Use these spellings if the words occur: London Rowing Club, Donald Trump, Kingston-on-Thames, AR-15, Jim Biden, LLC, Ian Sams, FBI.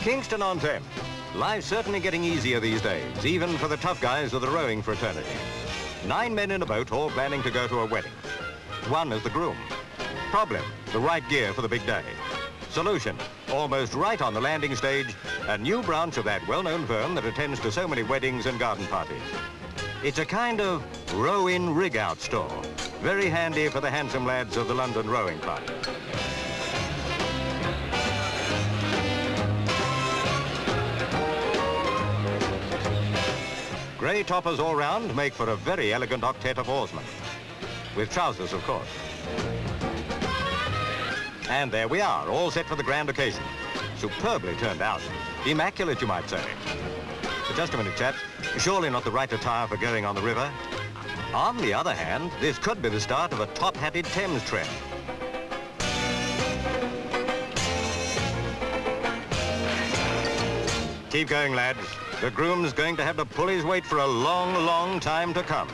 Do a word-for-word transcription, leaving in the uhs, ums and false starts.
Kingston-on-Thames. Life's certainly getting easier these days, even for the tough guys of the rowing fraternity. Nine men in a boat, all planning to go to a wedding. One is the groom. Problem, the right gear for the big day. Solution, almost right on the landing stage, a new branch of that well-known firm that attends to so many weddings and garden parties. It's a kind of row-in rig-out store, very handy for the handsome lads of the London Rowing Club. Grey toppers all round make for a very elegant octet of oarsmen. With trousers, of course. And there we are, all set for the grand occasion. Superbly turned out. Immaculate, you might say. But just a minute, chaps. Surely not the right attire for going on the river. On the other hand, this could be the start of a top-hatted Thames trend. Keep going, lads. The groom's going to have to pull his weight for a long, long time to come.